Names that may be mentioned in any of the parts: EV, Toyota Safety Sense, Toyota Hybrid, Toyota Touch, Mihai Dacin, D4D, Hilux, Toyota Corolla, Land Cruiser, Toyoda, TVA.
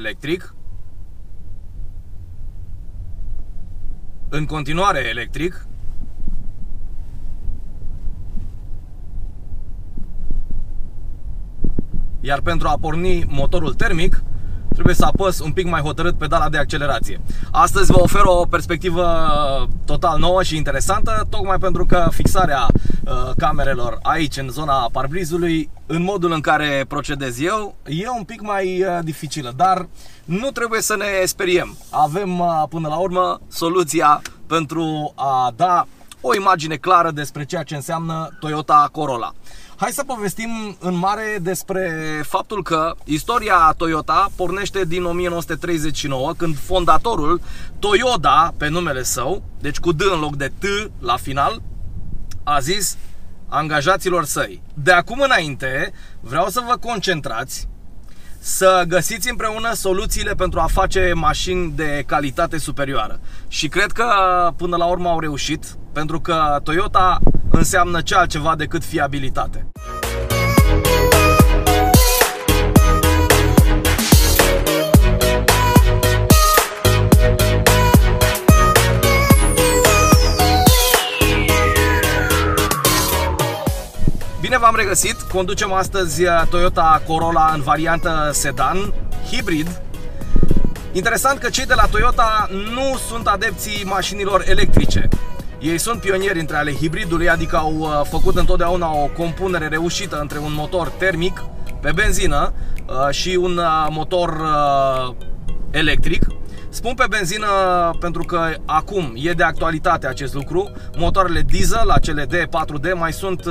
electric. În continuare electric. Iar pentru a porni motorul termic, trebuie să apăs un pic mai hotărât pedala de accelerație. Astăzi vă ofer o perspectivă total nouă și interesantă, tocmai pentru că fixarea camerelor aici, în zona parbrizului, în modul în care procedez eu, e un pic mai dificilă, dar nu trebuie să ne speriem. Avem până la urmă soluția pentru a da o imagine clară despre ceea ce înseamnă Toyota Corolla. Hai să povestim în mare despre faptul că istoria Toyota pornește din 1939, când fondatorul Toyoda, pe numele său, deci cu D în loc de T la final, a zis angajaților săi: de acum înainte vreau să vă concentrați să găsiți împreună soluțiile pentru a face mașini de calitate superioară. Și cred că până la urmă au reușit, pentru că Toyota înseamnă ce altceva decât fiabilitate. Bine v-am regăsit! Conducem astăzi Toyota Corolla în variantă sedan, hibrid. Interesant că cei de la Toyota nu sunt adepții mașinilor electrice. Ei sunt pionieri între ale hibridului, adică au făcut întotdeauna o compunere reușită între un motor termic pe benzină și un motor electric. Spun pe benzină pentru că acum e de actualitate acest lucru. Motoarele diesel, acele D4D, mai sunt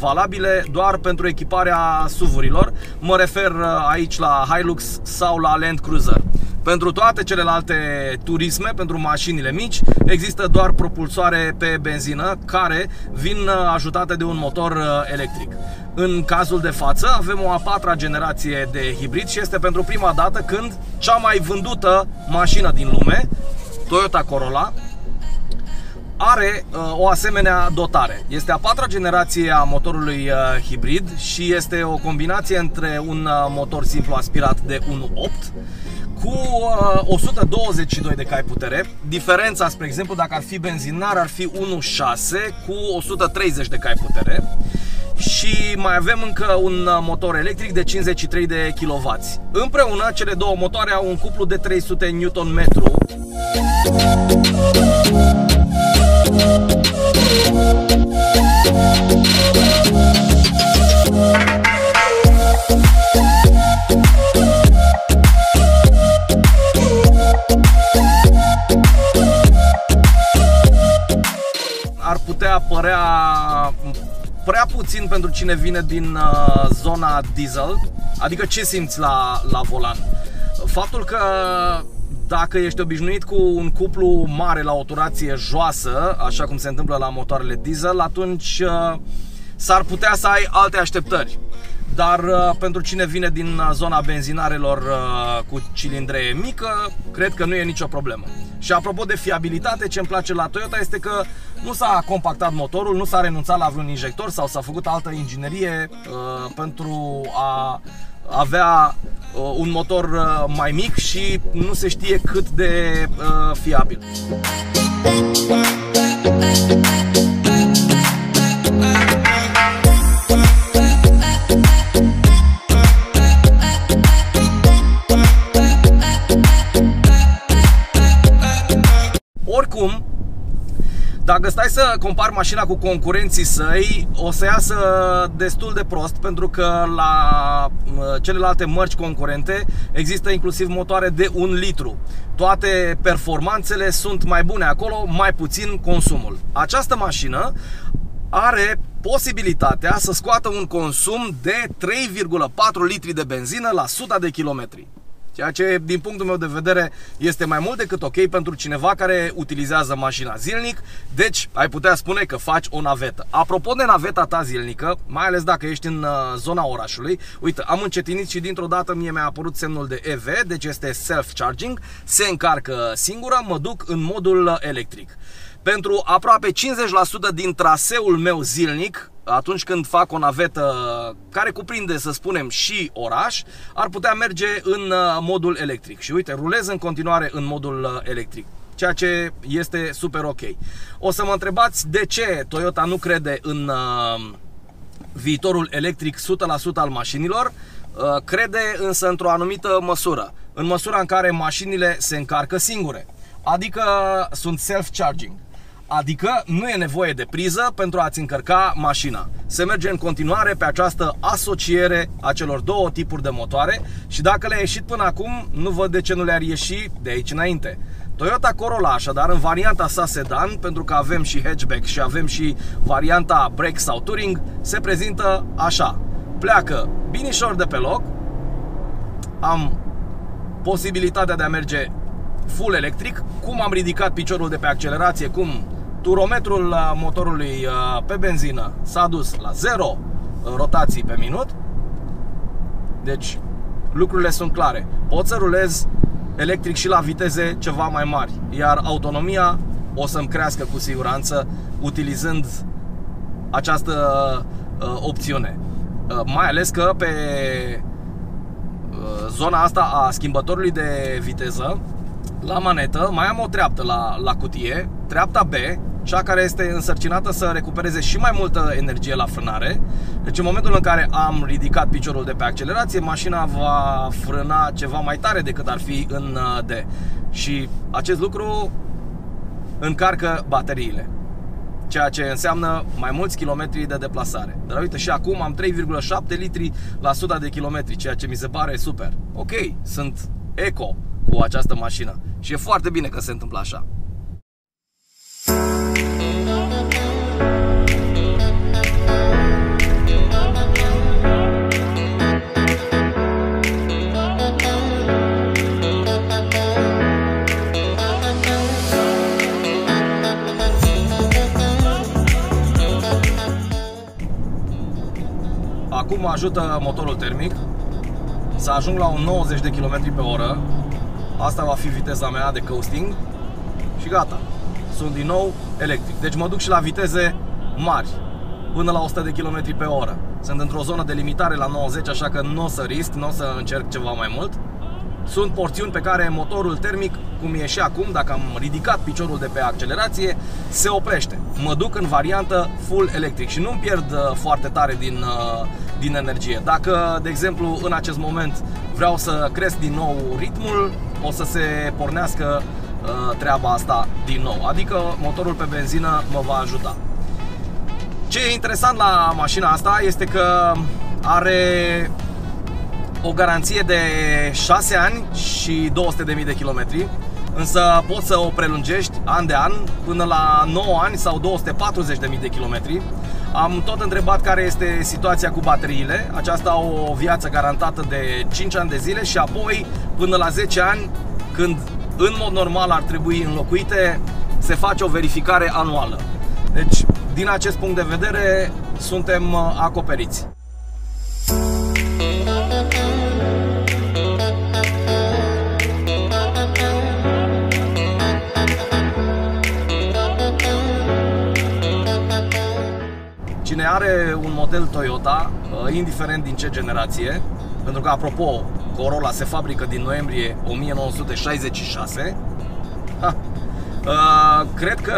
valabile doar pentru echiparea SUV-urilor. Mă refer aici la Hilux sau la Land Cruiser. Pentru toate celelalte turisme, pentru mașinile mici, există doar propulsoare pe benzină care vin ajutate de un motor electric. În cazul de față avem o a patra generație de hibrid și este pentru prima dată când cea mai vândută mașină din lume, Toyota Corolla, are o asemenea dotare. Este a patra generație a motorului hibrid și este o combinație între un motor simplu aspirat de 1.8 cu 122 de cai putere. Diferența, spre exemplu, dacă ar fi benzinar, ar fi 1.6 cu 130 de cai putere. Și mai avem încă un motor electric de 53 de kW. Împreună, cele două motoare au un cuplu de 300 Nm. Ar putea părea prea puțin pentru cine vine din zona diesel, adică ce simți la volan? Faptul că dacă ești obișnuit cu un cuplu mare la o turație joasă, așa cum se întâmplă la motoarele diesel, atunci s-ar putea să ai alte așteptări. Dar pentru cine vine din zona benzinarelor cu cilindree mică, cred că nu e nicio problemă. Și apropo de fiabilitate, ce îmi place la Toyota este că nu s-a compactat motorul, nu s-a renunțat la vreun injector sau s-a făcut altă inginerie pentru a avea un motor mai mic și nu se știe cât de fiabil. Oricum, dacă stai să compari mașina cu concurenții săi, o să iasă destul de prost, pentru că la celelalte mărci concurente există inclusiv motoare de 1 litru. Toate performanțele sunt mai bune acolo, mai puțin consumul. Această mașină are posibilitatea să scoată un consum de 3,4 litri de benzină la 100 de kilometri. Ceea ce, din punctul meu de vedere, este mai mult decât ok pentru cineva care utilizează mașina zilnic, deci ai putea spune că faci o navetă. Apropo de naveta ta zilnică, mai ales dacă ești în zona orașului, uite, am încetinit și dintr-o dată mie mi-a apărut semnul de EV, deci este self-charging, se încarcă singură, mă duc în modul electric. Pentru aproape 50% din traseul meu zilnic atunci când fac o navetă care cuprinde, să spunem, și oraș, ar putea merge în modul electric. Și uite, rulez în continuare în modul electric, ceea ce este super ok. O să mă întrebați de ce Toyota nu crede în viitorul electric 100% al mașinilor. Crede însă într-o anumită măsură, în măsura în care mașinile se încarcă singure, adică sunt self-charging. Adică nu e nevoie de priză pentru a-ți încărca mașina. Se merge în continuare pe această asociere a celor două tipuri de motoare și dacă le-a ieșit până acum, nu văd de ce nu le-ar ieși de aici înainte. Toyota Corolla, așadar, în varianta sa sedan, pentru că avem și hatchback și avem și varianta break sau touring, se prezintă așa. Pleacă binișor de pe loc, am posibilitatea de a merge full electric, cum am ridicat piciorul de pe accelerație, cum turometrul motorului pe benzină s-a dus la 0 rotații pe minut. Deci lucrurile sunt clare. Pot să rulez electric și la viteze ceva mai mari, iar autonomia o să-mi crească cu siguranță utilizând această opțiune. Mai ales că pe zona asta a schimbătorului de viteză, la manetă, mai am o treaptă la cutie, treapta B, cea care este însărcinată să recupereze și mai multă energie la frânare. Deci în momentul în care am ridicat piciorul de pe accelerație, mașina va frâna ceva mai tare decât ar fi în D. Și acest lucru încarcă bateriile, ceea ce înseamnă mai mulți kilometri de deplasare. Dar uite, și acum am 3,7 litri la 100 de kilometri, ceea ce mi se pare super. Ok, sunt eco cu această mașină și e foarte bine că se întâmplă așa. Acum mă ajută motorul termic să ajung la un 90 de km pe oră. Asta va fi viteza mea de coasting și gata, sunt din nou electric. Deci mă duc și la viteze mari, până la 100 de km pe oră. Sunt într-o zonă de limitare la 90, așa că nu o să risc, nu o să încerc ceva mai mult. Sunt porțiuni pe care motorul termic, cum e și acum, dacă am ridicat piciorul de pe accelerație, se oprește. Mă duc în variantă full electric și nu-mi pierd foarte tare din energie. Dacă, de exemplu, în acest moment vreau să cresc din nou ritmul, o să se pornească treaba asta din nou. Adică motorul pe benzină mă va ajuta. Ce e interesant la mașina asta este că are o garanție de 6 ani și 200.000 de kilometri, însă poți să o prelungești an de an până la 9 ani sau 240.000 de kilometri. Am tot întrebat care este situația cu bateriile. Aceasta au o viață garantată de 5 ani de zile și apoi până la 10 ani, când în mod normal ar trebui înlocuite, se face o verificare anuală. Deci, din acest punct de vedere, suntem acoperiți. Cine are un model Toyota, indiferent din ce generație, pentru că, apropo, Corolla se fabrică din noiembrie 1966, cred că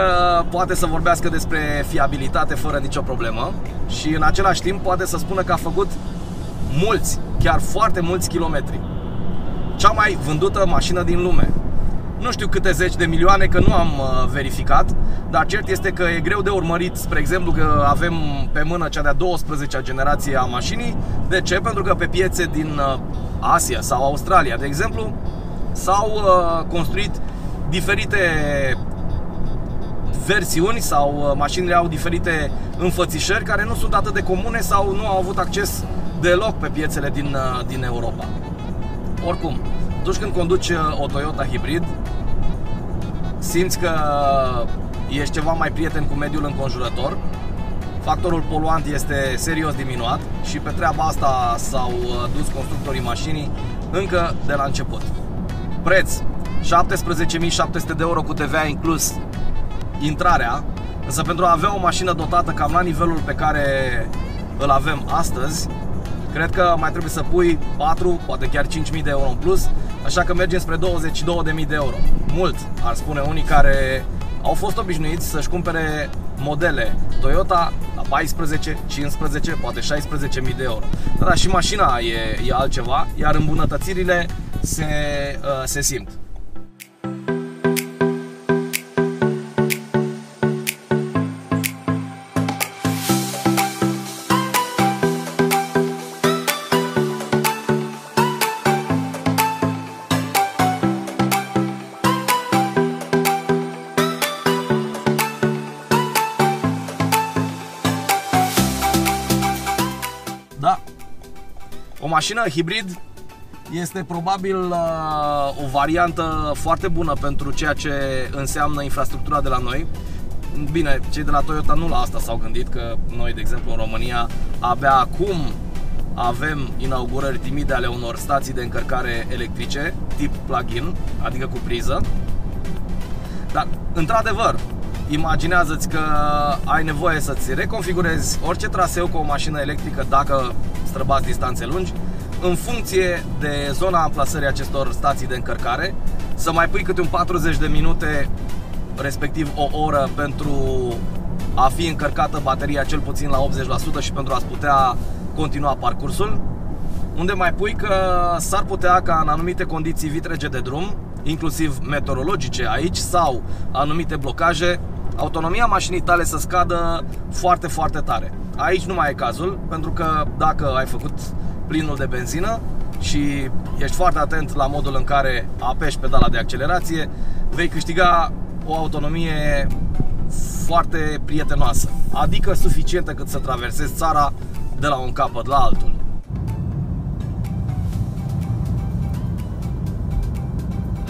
poate să vorbească despre fiabilitate fără nicio problemă și în același timp poate să spună că a făcut mulți, chiar foarte mulți kilometri. Cea mai vândută mașină din lume. Nu știu câte zeci de milioane, că nu am verificat, dar cert este că e greu de urmărit. Spre exemplu, că avem pe mână cea de-a 12-a generație a mașinii. De ce? Pentru că pe piețe din Asia sau Australia, de exemplu, s-au construit diferite versiuni sau mașinile au diferite înfățișări care nu sunt atât de comune sau nu au avut acces deloc pe piețele din Europa. Oricum, atunci când conduci o Toyota Hybrid, simți că ești ceva mai prieten cu mediul înconjurător, factorul poluant este serios diminuat și pe treaba asta s-au dus constructorii mașinii încă de la început. Preț: 17.700 de euro cu TVA inclus intrarea, Însă pentru a avea o mașină dotată cam la nivelul pe care îl avem astăzi, cred că mai trebuie să pui 4, poate chiar 5.000 de euro în plus, așa că mergem spre 22.000 de euro. Mult, ar spune unii care au fost obișnuiți să-și cumpere modele Toyota la 14, 15, poate 16.000 de euro. Dar și mașina e altceva, iar îmbunătățirile se simt. O mașină hibrid este probabil o variantă foarte bună pentru ceea ce înseamnă infrastructura de la noi. Bine, cei de la Toyota nu la asta s-au gândit, că noi, de exemplu, în România abia acum avem inaugurări timide ale unor stații de încărcare electrice tip plug-in, adică cu priză. Dar, într-adevăr, imaginează-ți că ai nevoie să-ți reconfigurezi orice traseu cu o mașină electrică dacă străbați distanțe lungi, în funcție de zona amplasării acestor stații de încărcare, să mai pui câte un 40 de minute, respectiv o oră, pentru a fi încărcată bateria cel puțin la 80% și pentru a-ți putea continua parcursul, unde mai pui că s-ar putea ca în anumite condiții vitrege de drum, inclusiv meteorologice aici, sau anumite blocaje, autonomia mașinii tale să scadă foarte, foarte tare. Aici nu mai e cazul, pentru că dacă ai făcut plinul de benzină și ești foarte atent la modul în care apeși pedala de accelerație, vei câștiga o autonomie foarte prietenoasă, adică suficientă cât să traversezi țara de la un capăt la altul.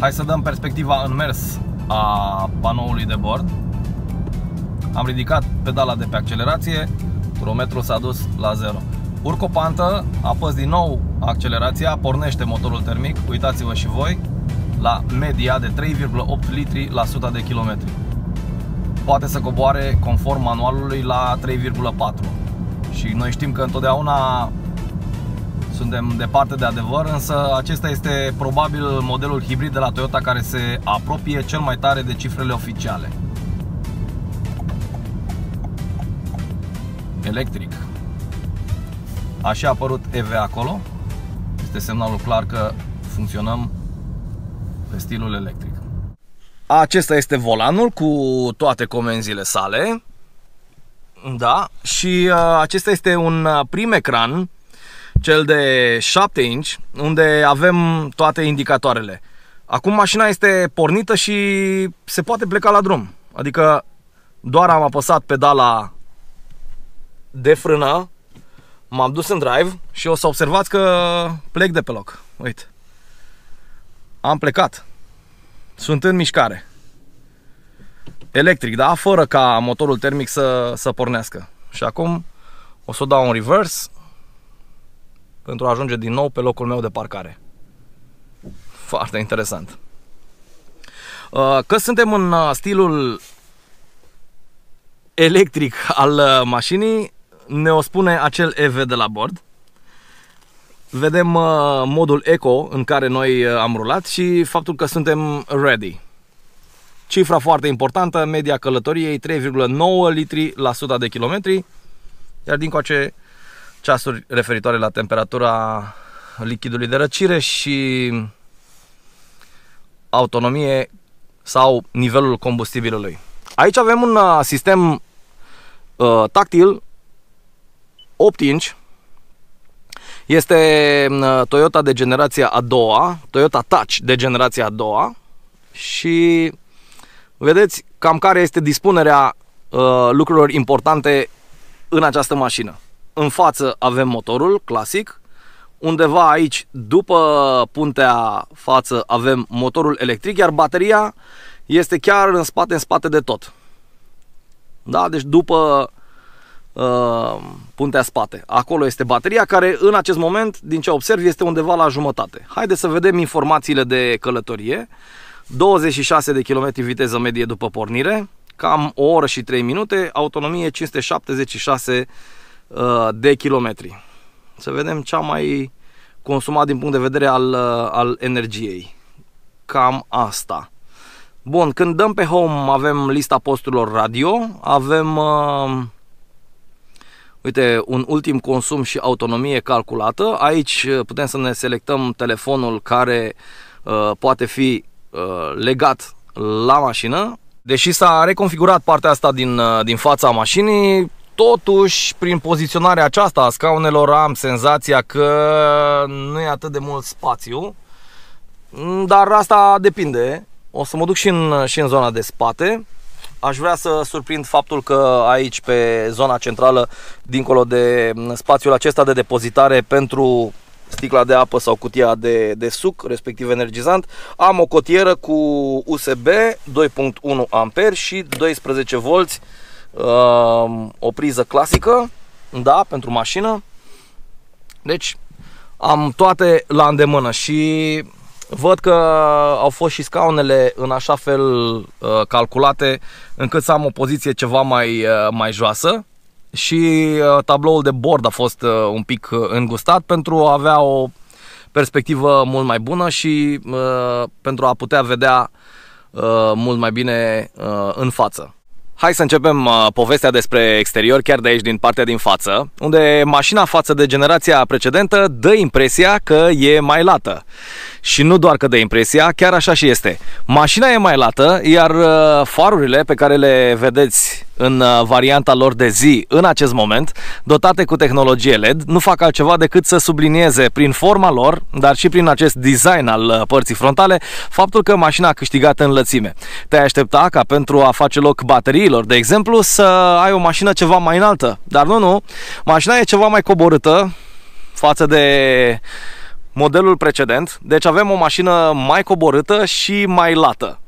Hai să dăm perspectiva în mers a panoului de bord. Am ridicat pedala de pe accelerație, turometrul s-a dus la 0. Urc o pantă, apăs din nou accelerația, pornește motorul termic, uitați-vă și voi, la media de 3,8 litri la 100 de km. Poate să coboare conform manualului la 3,4. Și noi știm că întotdeauna suntem departe de adevăr, însă acesta este probabil modelul hibrid de la Toyota care se apropie cel mai tare de cifrele oficiale. Electric. Așa a apărut EV acolo. Este semnalul clar că funcționăm pe stilul electric. Acesta este volanul cu toate comenzile sale. Da, și acesta este un prim ecran, cel de 7 inch, unde avem toate indicatoarele. Acum mașina este pornită și se poate pleca la drum. Adică doar am apăsat pedala de frână, m-am dus în drive și o să observați că plec de pe loc. Uite, am plecat, sunt în mișcare. Electric, da? Fără ca motorul termic să pornească. Și acum o să o dau în reverse pentru a ajunge din nou pe locul meu de parcare. Foarte interesant. Că suntem în stilul electric al mașinii, ne o spune acel EV de la bord. Vedem modul eco în care noi am rulat și faptul că suntem ready. Cifra foarte importantă, media călătoriei 3,9 litri la 100 de kilometri, iar dincoace ceasuri referitoare la temperatura lichidului de răcire și autonomie sau nivelul combustibilului. Aici avem un sistem tactil 8 inch. Este Toyota de generația a doua, Toyota Touch de generația a doua și vedeți cam care este dispunerea lucrurilor importante în această mașină. În față avem motorul clasic, undeva aici după puntea față avem motorul electric, iar bateria este chiar în spate de tot. Da? Deci după puntea spate. Acolo este bateria care în acest moment, din ce observ, este undeva la jumătate. Haideți să vedem informațiile de călătorie. 26 de km viteză medie după pornire, cam o oră și 3 minute, autonomie 576 de kilometri. Să vedem ce a mai consumat din punct de vedere al energiei. Cam asta. Bun, când dăm pe home avem lista posturilor radio, avem uite, un ultim consum și autonomie calculată. Aici putem să ne selectăm telefonul care poate fi legat la mașină. Deși s-a reconfigurat partea asta din fața mașinii, totuși, prin poziționarea aceasta a scaunelor am senzația că nu e atât de mult spațiu, dar asta depinde. O să mă duc și în zona de spate. Aș vrea să surprind faptul că aici, pe zona centrală, dincolo de spațiul acesta de depozitare pentru sticla de apă sau cutia de suc, respectiv energizant, am o cotieră cu USB 2.1 A și 12 V, o priză clasică, da, pentru mașină. Deci am toate la îndemână și văd că au fost și scaunele în așa fel calculate încât să am o poziție ceva mai joasă și tabloul de bord a fost un pic îngustat pentru a avea o perspectivă mult mai bună și pentru a putea vedea mult mai bine în față. Hai să începem povestea despre exterior chiar de aici, din partea din față, unde mașina față de generația precedentă dă impresia că e mai lată. Și nu doar că dă impresia, chiar așa și este. Mașina e mai lată, iar farurile pe care le vedeți în varianta lor de zi în acest moment, dotate cu tehnologie LED, nu fac altceva decât să sublinieze prin forma lor, dar și prin acest design al părții frontale, faptul că mașina a câștigat în lățime. Te-ai aștepta ca pentru a face loc bateriilor, de exemplu, să ai o mașină ceva mai înaltă, dar nu. Mașina e ceva mai coborâtă față de modelul precedent, deci avem o mașină mai coborâtă și mai lată.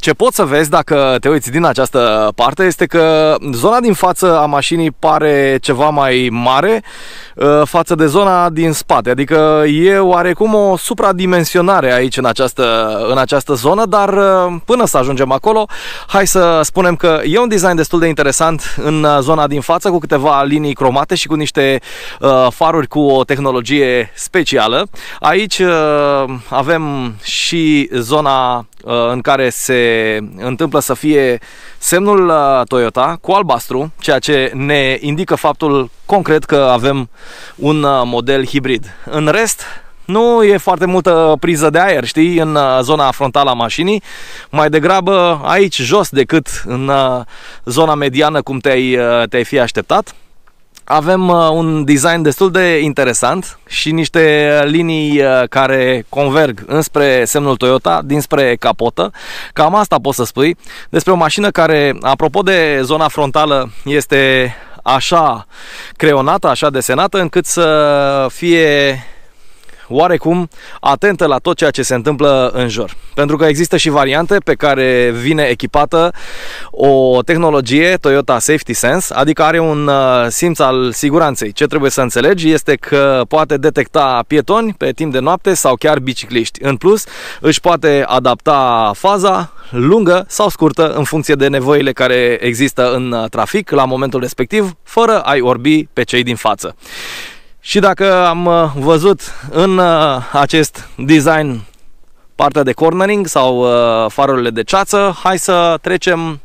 Ce poți să vezi dacă te uiți din această parte este că zona din față a mașinii pare ceva mai mare față de zona din spate, adică e oarecum o supradimensionare aici în această zonă, dar până să ajungem acolo, hai să spunem că e un design destul de interesant în zona din față, cu câteva linii cromate și cu niște faruri cu o tehnologie specială. Aici avem și zona în care se întâmplă să fie semnul Toyota cu albastru, ceea ce ne indică faptul concret că avem un model hibrid. În rest, nu e foarte multă priză de aer, știi, în zona frontală a mașinii, mai degrabă aici jos decât în zona mediană, cum te-ai fi așteptat. Avem un design destul de interesant și niște linii care converg înspre semnul Toyota, dinspre capotă. Cam asta poți să spui despre o mașină care, apropo de zona frontală, este așa creionată, așa desenată, încât să fie oarecum atentă la tot ceea ce se întâmplă în jur. Pentru că există și variante pe care vine echipată o tehnologie Toyota Safety Sense, adică are un simț al siguranței. Ce trebuie să înțelegi este că poate detecta pietoni pe timp de noapte sau chiar bicicliști. În plus, își poate adapta faza lungă sau scurtă în funcție de nevoile care există în trafic la momentul respectiv, fără a-i orbi pe cei din față. Și dacă am văzut în acest design partea de cornering sau farurile de ceață, hai să trecem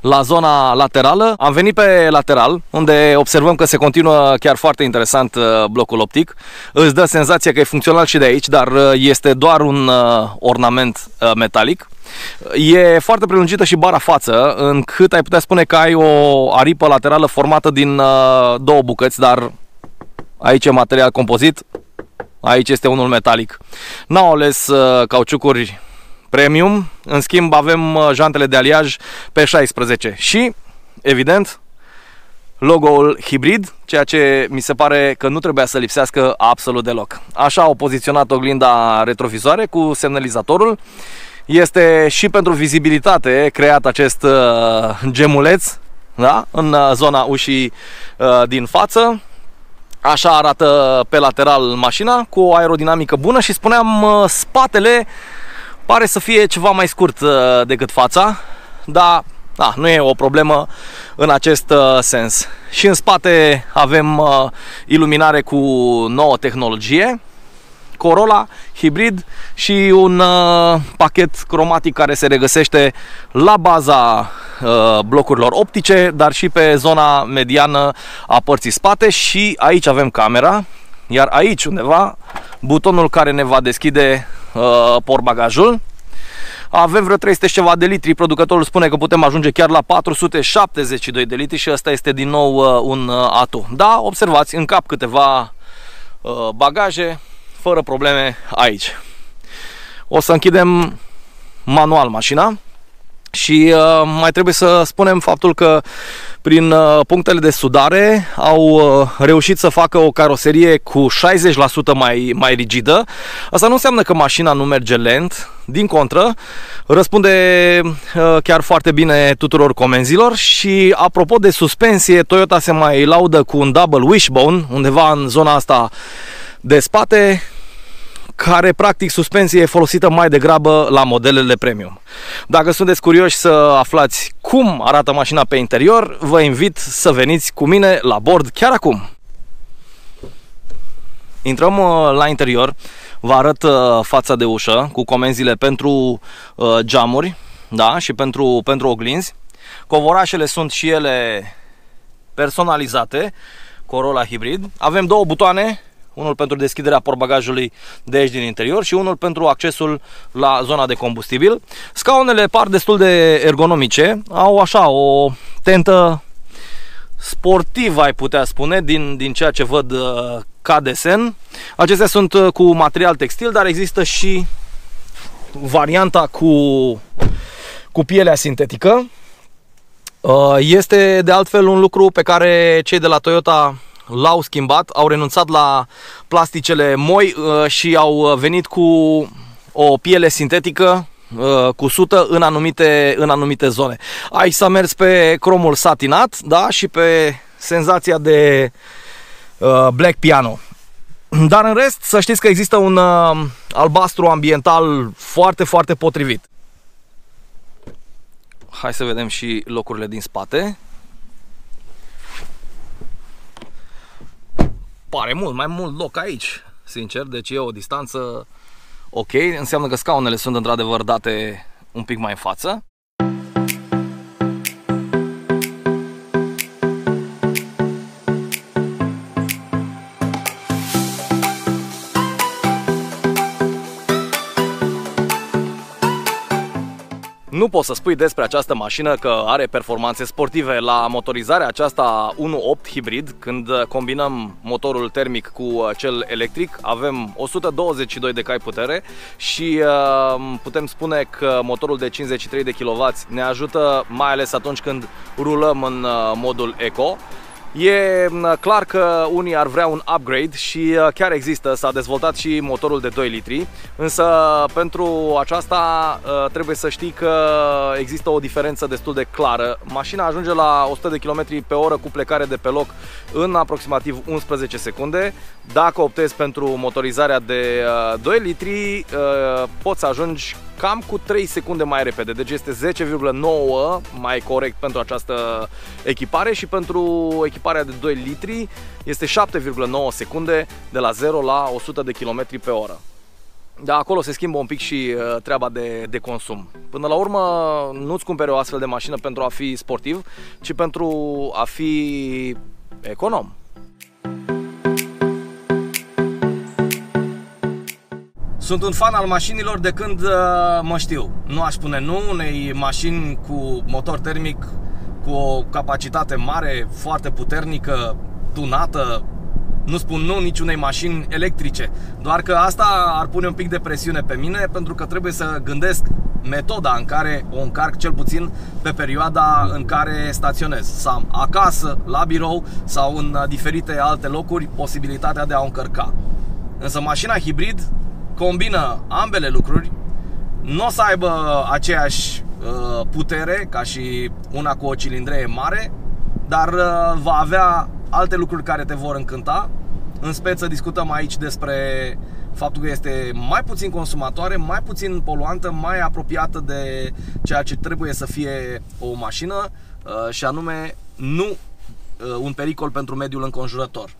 la zona laterală. Am venit pe lateral, unde observăm că se continuă chiar foarte interesant blocul optic. Îți dă senzația că e funcțional și de aici, dar este doar un ornament metalic. E foarte prelungită și bara față, încât ai putea spune că ai o aripă laterală formată din două bucăți, dar aici e material compozit, aici este unul metalic. N-au ales cauciucuri premium, în schimb avem jantele de aliaj pe 16 și, evident, logo-ul hibrid, ceea ce mi se pare că nu trebuia să lipsească absolut deloc. Așa au poziționat oglinda retrovizoare cu semnalizatorul. Este și pentru vizibilitate creat acest gemuleț, da? În zona ușii din față. Așa arată pe lateral mașina, cu o aerodinamică bună și spuneam, spatele pare să fie ceva mai scurt decât fața, dar Da, nu e o problemă în acest sens. Și în spate avem iluminare cu nouă tehnologie, Corolla, hibrid și un pachet cromatic care se regăsește la baza blocurilor optice, dar și pe zona mediană a părții spate. Și aici avem camera, iar aici undeva butonul care ne va deschide portbagajul. Avem vreo 300 și ceva de litri, producătorul spune că putem ajunge chiar la 472 de litri și ăsta este din nou un atu. Da, observați, în cap câteva bagaje, fără probleme aici. O să închidem manual mașina și mai trebuie să spunem faptul că prin punctele de sudare au reușit să facă o caroserie cu 60% mai rigidă. Asta nu înseamnă că mașina nu merge lent, din contră, răspunde chiar foarte bine tuturor comenzilor. Și apropo de suspensie, Toyota se mai laudă cu un double wishbone undeva în zona asta de spate, care practic suspensie e folosită mai degrabă la modelele premium. Dacă sunteți curioși să aflați cum arată mașina pe interior, vă invit să veniți cu mine la bord chiar acum. Intrăm la interior, vă arăt fața de ușă cu comenzile pentru geamuri, da, și pentru oglinzi. Covorașele sunt și ele personalizate, Corolla hibrid. Avem două butoane, unul pentru deschiderea portbagajului de aici din interior și unul pentru accesul la zona de combustibil. Scaunele par destul de ergonomice, au așa o tentă sportivă, ai putea spune, din ceea ce văd ca desen. Acestea sunt cu material textil, dar există și varianta cu pielea sintetică. Este de altfel un lucru pe care cei de la Toyota l-au schimbat, au renunțat la plasticele moi și au venit cu o piele sintetică cusută în anumite zone. Aici s-a mers pe cromul satinat, da, și pe senzația de black piano. Dar în rest, să știți că există un albastru ambiental foarte, foarte potrivit. Hai să vedem și locurile din spate. Pare mult mai mult loc aici, sincer, deci e o distanță ok, înseamnă că scaunele sunt într-adevăr date un pic mai în față. Nu poți să spui despre această mașină că are performanțe sportive. La motorizarea aceasta 1.8 hibrid, când combinăm motorul termic cu cel electric, avem 122 de cai putere și putem spune că motorul de 53 de kW ne ajută mai ales atunci când rulăm în modul eco. E clar că unii ar vrea un upgrade și chiar există, s-a dezvoltat și motorul de 2 litri, însă pentru aceasta trebuie să știi că există o diferență destul de clară. Mașina ajunge la 100 de km pe oră cu plecare de pe loc în aproximativ 11 secunde. Dacă optezi pentru motorizarea de 2 litri, poți să ajungi cam cu 3 secunde mai repede, deci este 10,9 mai corect pentru această echipare și pentru echiparea de 2 litri este 7,9 secunde de la 0 la 100 de km pe oră. Dar acolo se schimbă un pic și treaba de consum. Până la urmă, nu-ți cumperi o astfel de mașină pentru a fi sportiv, ci pentru a fi econom. Sunt un fan al mașinilor de când mă știu. Nu aș spune nu unei mașini cu motor termic, cu o capacitate mare, foarte puternică, tunată. Nu spun nu niciunei mașini electrice. Doar că asta ar pune un pic de presiune pe mine, pentru că trebuie să gândesc metoda în care o încarc, cel puțin pe perioada în care staționez. Să am acasă, la birou sau în diferite alte locuri posibilitatea de a o încărca. Însă mașina hibrid combină ambele lucruri, nu o să aibă aceeași putere ca și una cu o cilindree mare, dar va avea alte lucruri care te vor încânta În speță discutăm aici despre faptul că este mai puțin consumatoare, mai puțin poluantă, mai apropiată de ceea ce trebuie să fie o mașină, și anume nu un pericol pentru mediul înconjurător.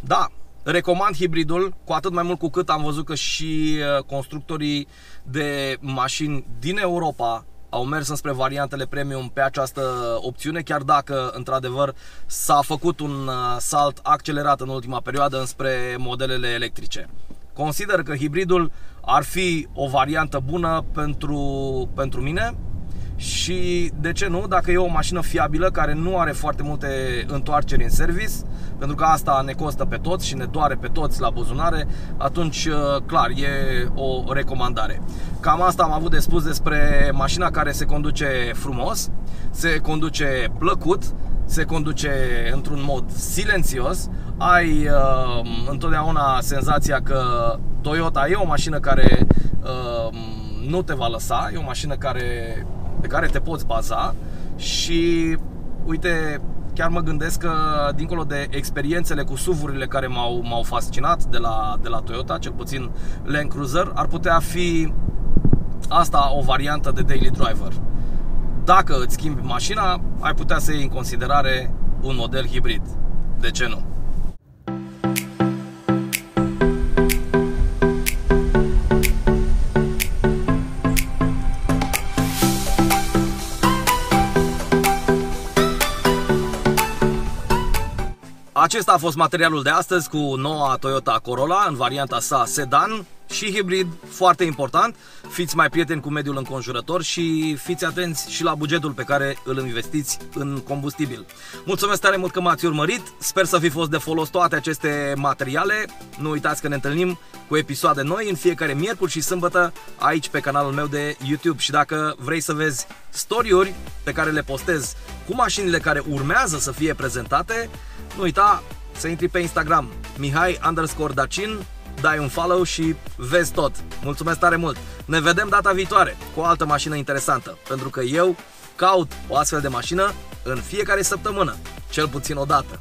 Da, recomand hibridul, cu atât mai mult cu cât am văzut că și constructorii de mașini din Europa au mers înspre variantele premium pe această opțiune, chiar dacă, într-adevăr, s-a făcut un salt accelerat în ultima perioadă înspre modelele electrice. Consider că hibridul ar fi o variantă bună pentru mine și, de ce nu, dacă e o mașină fiabilă care nu are foarte multe întoarceri în service, pentru că asta ne costă pe toți și ne doare pe toți la buzunare, atunci, clar, e o recomandare. Cam asta am avut de spus despre mașina care se conduce frumos, se conduce plăcut, se conduce într-un mod silențios. Ai întotdeauna senzația că Toyota e o mașină care nu te va lăsa, e o mașină pe care te poți baza și, uite, chiar mă gândesc că, dincolo de experiențele cu SUV-urile care m-au fascinat de la Toyota, cel puțin Land Cruiser, ar putea fi asta o variantă de daily driver. Dacă îți schimbi mașina, ai putea să iei în considerare un model hibrid. De ce nu? Acesta a fost materialul de astăzi cu noua Toyota Corolla în varianta sa sedan și hibrid, foarte important. Fiți mai prieteni cu mediul înconjurător și fiți atenți și la bugetul pe care îl investiți în combustibil. Mulțumesc tare mult că m-ați urmărit, sper să fi fost de folos toate aceste materiale. Nu uitați că ne întâlnim cu episoade noi în fiecare miercuri și sâmbătă aici pe canalul meu de YouTube. Și dacă vrei să vezi story-uri pe care le postez cu mașinile care urmează să fie prezentate, nu uita să intri pe Instagram, Mihai_Dacin, dai un follow și vezi tot. Mulțumesc tare mult! Ne vedem data viitoare cu o altă mașină interesantă, pentru că eu caut o astfel de mașină în fiecare săptămână, cel puțin o dată.